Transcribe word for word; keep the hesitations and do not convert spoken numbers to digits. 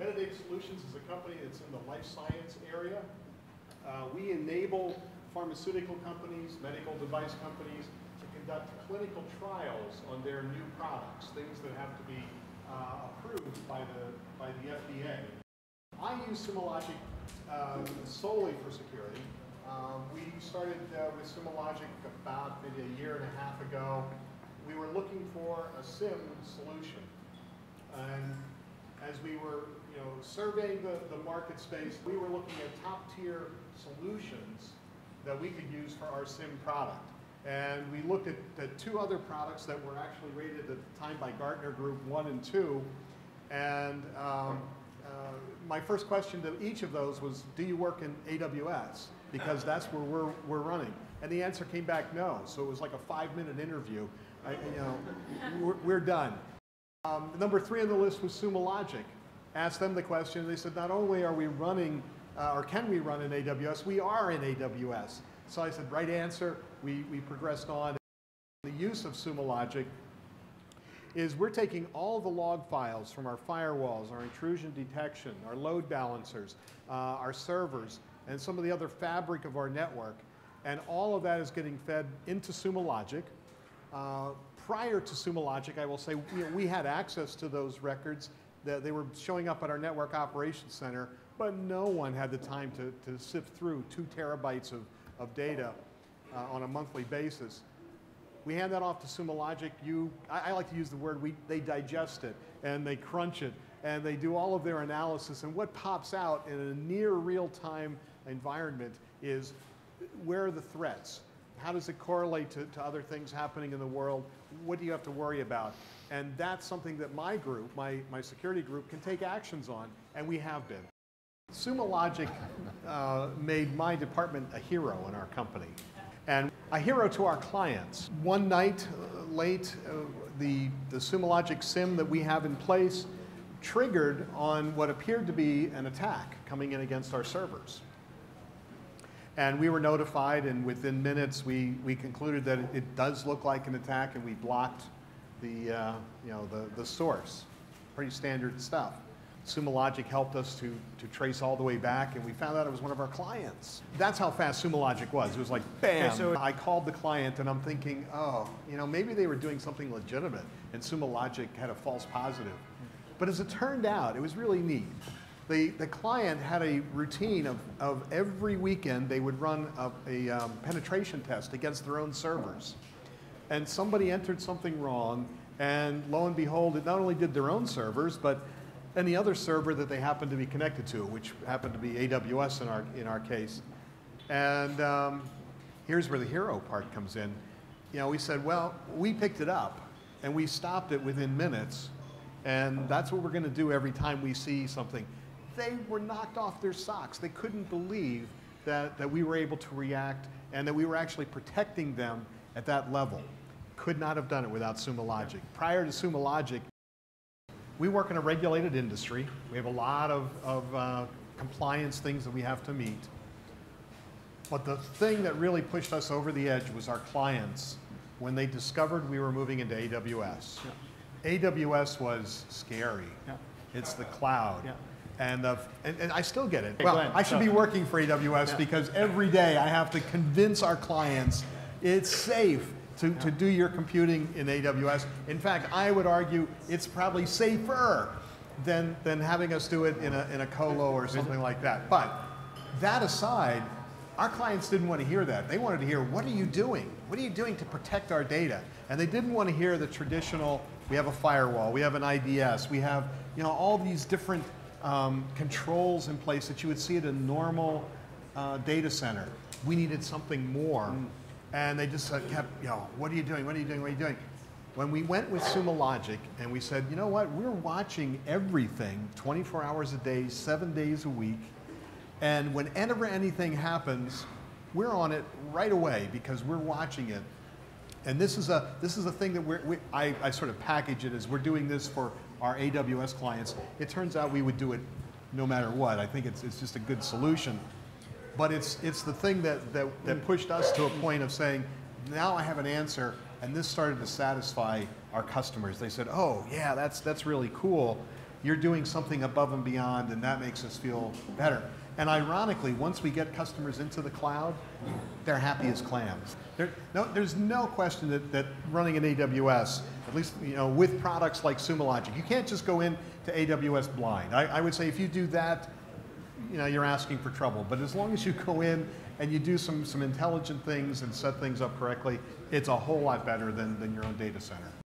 Medidata Solutions is a company that's in the life science area. Uh, we enable pharmaceutical companies, medical device companies, to conduct clinical trials on their new products, things that have to be uh, approved by the, by the F D A. I use Sumo Logic uh, solely for security. Um, we started uh, with Sumo Logic about maybe a year and a half ago. We were looking for a SIM solution. And as we were you know, surveying the, the market space, we were looking at top-tier solutions that we could use for our SIM product. And we looked at the two other products that were actually rated at the time by Gartner Group one and two. And um, uh, my first question to each of those was, do you work in A W S? Because that's where we're, we're running. And the answer came back no. So it was like a five-minute interview. I, you know, we're, we're done. Um, number three on the list was Sumo Logic. Asked them the question, they said, not only are we running, uh, or can we run in A W S, we are in A W S. So I said, right answer. We, we progressed on. The use of Sumo Logic is we're taking all the log files from our firewalls, our intrusion detection, our load balancers, uh, our servers, and some of the other fabric of our network, and all of that is getting fed into Sumo Logic. Uh, prior to Sumo Logic, I will say, you know, we had access to those records. That they were showing up at our Network Operations Center, but no one had the time to, to sift through two terabytes of, of data uh, on a monthly basis. We hand that off to Sumo Logic. You, I, I like to use the word, we, they digest it, and they crunch it, and they do all of their analysis, and what pops out in a near real-time environment is where are the threats? How does it correlate to, to other things happening in the world? What do you have to worry about? And that's something that my group, my, my security group, can take actions on, and we have been. Sumo Logic uh, made my department a hero in our company, and a hero to our clients. One night uh, late, uh, the, the Sumo Logic SIM that we have in place triggered on what appeared to be an attack coming in against our servers. And we were notified, and within minutes, we, we concluded that it, it does look like an attack, and we blocked the, uh, you know, the, the source. Pretty standard stuff. Sumo Logic helped us to, to trace all the way back, and we found out it was one of our clients. That's how fast Sumo Logic was. It was like, bam. Okay, so I called the client, and I'm thinking, oh, you know, maybe they were doing something legitimate, and Sumo Logic had a false positive. But as it turned out, it was really neat. The, the client had a routine of, of every weekend they would run a, a um, penetration test against their own servers. And somebody entered something wrong, and lo and behold, it not only did their own servers, but any other server that they happened to be connected to, which happened to be A W S in our, in our case. And um, here's where the hero part comes in. You know, we said, well, we picked it up, and we stopped it within minutes, and that's what we're going to do every time we see something. They were knocked off their socks. They couldn't believe that, that we were able to react and that we were actually protecting them at that level. Could not have done it without Sumo Logic. Prior to Sumo Logic, we work in a regulated industry. We have a lot of, of uh, compliance things that we have to meet. But the thing that really pushed us over the edge was our clients when they discovered we were moving into A W S. Yeah. A W S was scary. Yeah. It's the cloud. Yeah. And, uh, and, and I still get it. Hey, well, I should be working for A W S yeah. because every day I have to convince our clients it's safe to, yeah. to do your computing in A W S. In fact, I would argue it's probably safer than, than having us do it in a, in a colo or something like that. But that aside, our clients didn't want to hear that. They wanted to hear, what are you doing? What are you doing to protect our data? And they didn't want to hear the traditional, we have a firewall, we have an I D S, we have you know all these different Um, controls in place that you would see at a normal uh, data center. We needed something more. Mm. And they just uh, kept, you know, what are you doing? What are you doing? What are you doing? When we went with Sumo Logic and we said, you know what, we're watching everything twenty-four hours a day, seven days a week. And whenever anything happens, we're on it right away because we're watching it. And this is a, this is a thing that we're, we, I, I sort of package it as we're doing this for our A W S clients. It turns out we would do it no matter what. I think it's, it's just a good solution. But it's, it's the thing that, that, that pushed us to a point of saying, now I have an answer. And this started to satisfy our customers. They said, oh, yeah, that's, that's really cool. you're doing something above and beyond, and that makes us feel better. And ironically, once we get customers into the cloud, they're happy as clams. There, no, there's no question that, that running in A W S, at least you know, with products like Sumo Logic, you can't just go into A W S blind. I, I would say if you do that, you know, you're asking for trouble. But as long as you go in and you do some, some intelligent things and set things up correctly, it's a whole lot better than, than your own data center.